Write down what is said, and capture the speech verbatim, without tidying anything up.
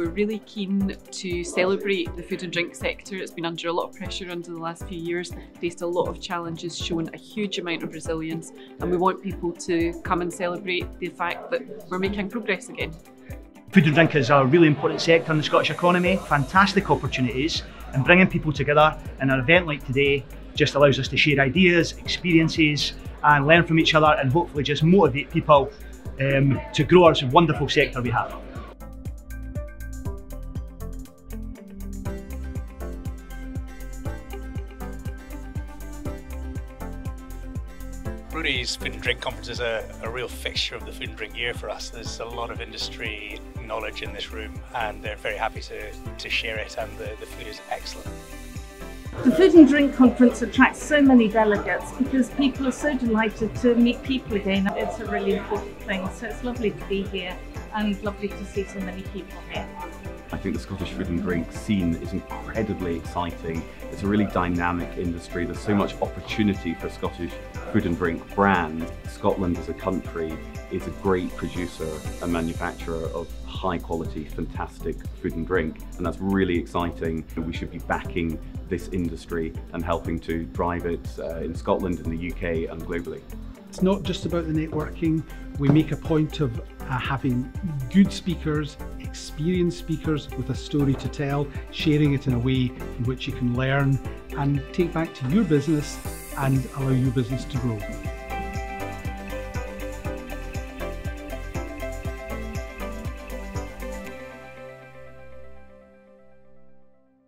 we're really keen to celebrate the food and drink sector. It's been under a lot of pressure under the last few years, faced a lot of challenges, shown a huge amount of resilience, and we want people to come and celebrate the fact that we're making progress again. Food and drink is a really important sector in the Scottish economy, fantastic opportunities, and bringing people together in an event like today just allows us to share ideas, experiences and learn from each other, and hopefully just motivate people um, to grow our wonderful sector we have. Brunei's Food and Drink Conference is a, a real fixture of the food and drink year for us. There's a lot of industry knowledge in this room, and they're very happy to, to share it, and the, the food is excellent. The Food and Drink Conference attracts so many delegates because people are so delighted to meet people again. It's a really important thing, so it's lovely to be here and lovely to see so many people here. I think the Scottish food and drink scene is incredibly exciting. It's a really dynamic industry. There's so much opportunity for Scottish food and drink brands. Scotland as a country is a great producer and manufacturer of high quality, fantastic food and drink. And that's really exciting. We should be backing this industry and helping to drive it uh, in Scotland, in the U K and globally. It's not just about the networking. We make a point of uh, having good speakers, experienced speakers with a story to tell, sharing it in a way in which you can learn and take back to your business and allow your business to grow.